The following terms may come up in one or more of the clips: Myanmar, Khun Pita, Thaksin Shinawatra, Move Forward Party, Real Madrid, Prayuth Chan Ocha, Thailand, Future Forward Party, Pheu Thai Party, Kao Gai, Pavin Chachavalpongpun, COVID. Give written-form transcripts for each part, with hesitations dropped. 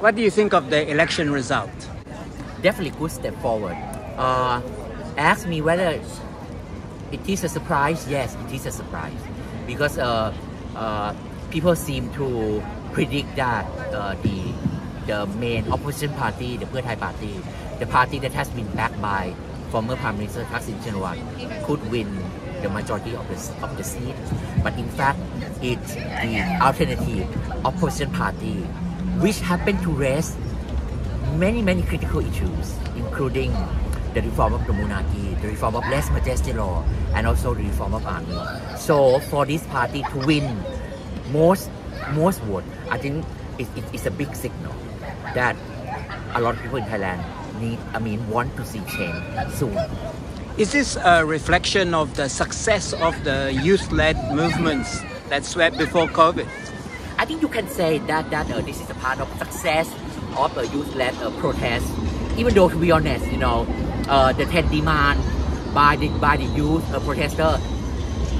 What do you think of the election result? Definitely good step forward. Ask me whether it is a surprise. Yes, it is a surprise because people seem to predict that the main opposition party, the Pheu Thai Party, the party that has been backed by former Prime Minister Thaksin Shinawatra, could win the majority of the seat. But in fact, it's the alternative opposition party, which happened to raise many critical issues, including the reform of the monarchy, the reform of less majesty law, and also the reform of army. So for this party to win most vote, I think it's a big signal that a lot of people in Thailand want to see change soon. Is this a reflection of the success of the youth-led movements that swept before COVID? I think you can say that this is a part of success of a youth-led protest. Even though, to be honest, the 10 demand by the youth protester,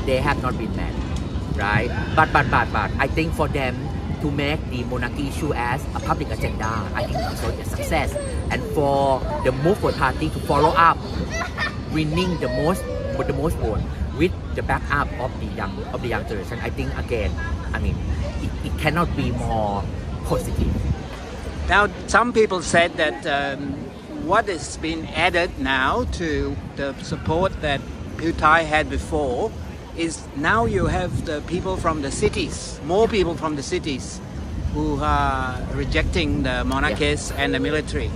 they have not been met, right? But I think for them to make the monarchy issue as a public agenda, I think also a success. And for the Move Forward Party to follow up, winning the most vote with the backup of the young generation, I think again, it cannot be more positive. Now, some people said that what has been added now to the support that Pheu Thai had before is now you have the people from the cities, more people from the cities, who are rejecting the monarchists and the military.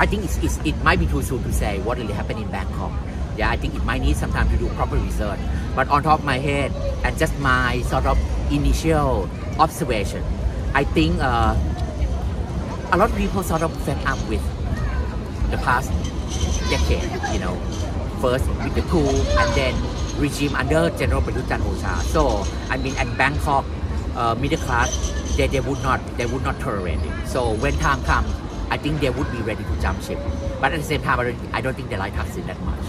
I think it might be too soon to say what really happened in Bangkok. Yeah, I think it might need some time to do proper research. But on top of my head and just my sort of initial observation, I think a lot of people sort of fed up with the past decade, first with the coup and then regime under General Prayuth Chan Ocha. So at Bangkok, middle class, they would not tolerate it. So when time comes, I think they would be ready to jump ship. But at the same time, I don't think they like Thaksin that much.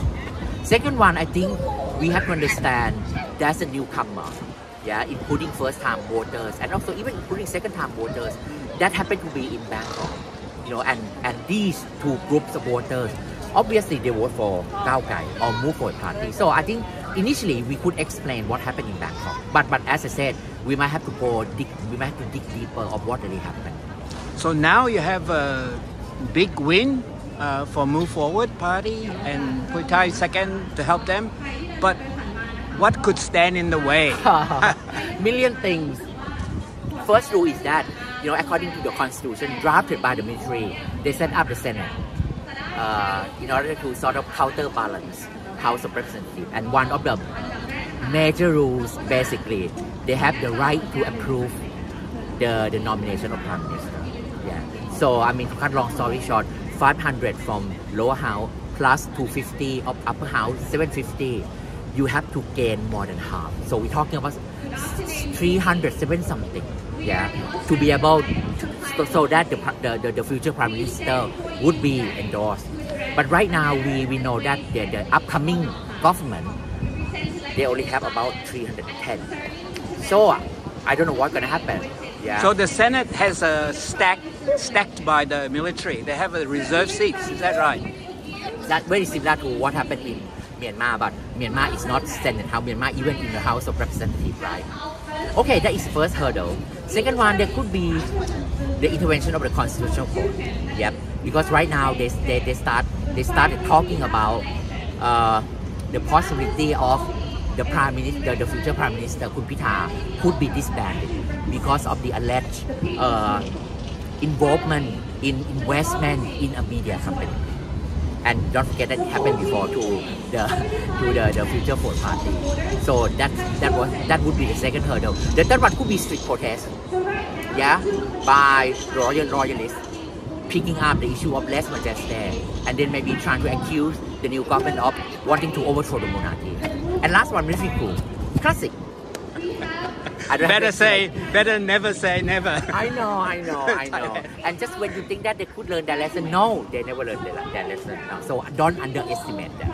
Second one, I think we have to understand that's a newcomer, including first-time voters and also even including second-time voters that happen to be in Bangkok, and these two groups of voters, obviously they vote for Kao Gai or Move Forward Party. So I think initially we could explain what happened in Bangkok, but as I said, we might have to dig deeper of what really happened. So now you have a big win for Move Forward Party and Pheu Thai second to help them. But what could stand in the way? Million things. First rule is that, according to the constitution drafted by the military, they set up the Senate in order to sort of counterbalance House of Representatives. And one of the major rules, basically, they have the right to approve the nomination of Prime Minister. So to cut long story short, 500 from lower house plus 250 of upper house, 750, you have to gain more than half. So we're talking about 307 something, to be able to, so that the future Prime Minister would be endorsed. But right now we know that the upcoming government, they only have about 310. So I don't know what's going to happen. Yeah. So the Senate has a stacked by the military. They have a reserve seats. Is that right? That's very similar to what happened in Myanmar, but Myanmar is not Senate House. Myanmar even in the House of Representatives, right? Okay, that is first hurdle. Second one, there could be the intervention of the Constitutional Court. Yep, because right now they started talking about the possibility of the Prime Minister, the future Prime Minister Khun Pita, could be disbanded because of the alleged involvement in investment in a media company. And don't forget that it happened before to the Future Forward Party. So that would be the second hurdle. The third one could be street protest, by royalists picking up the issue of less majesty and then maybe trying to accuse the new government of wanting to overthrow the monarchy. And last one, military coup. Classic. Better never say never. I know. And just when you think that they could learn their lesson, no, they never learned their lesson. No. So don't underestimate them.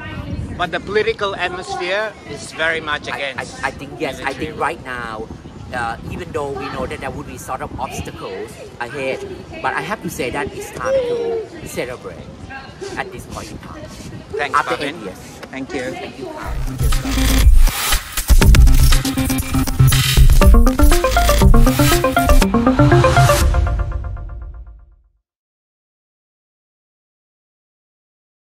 But the political atmosphere is very much against. I think, yes, military. I think right now even though we know that there would be sort of obstacles ahead, but I have to say that it's time to celebrate at this point in time. Thanks, Pavan. Yes. Thank you. Thank you.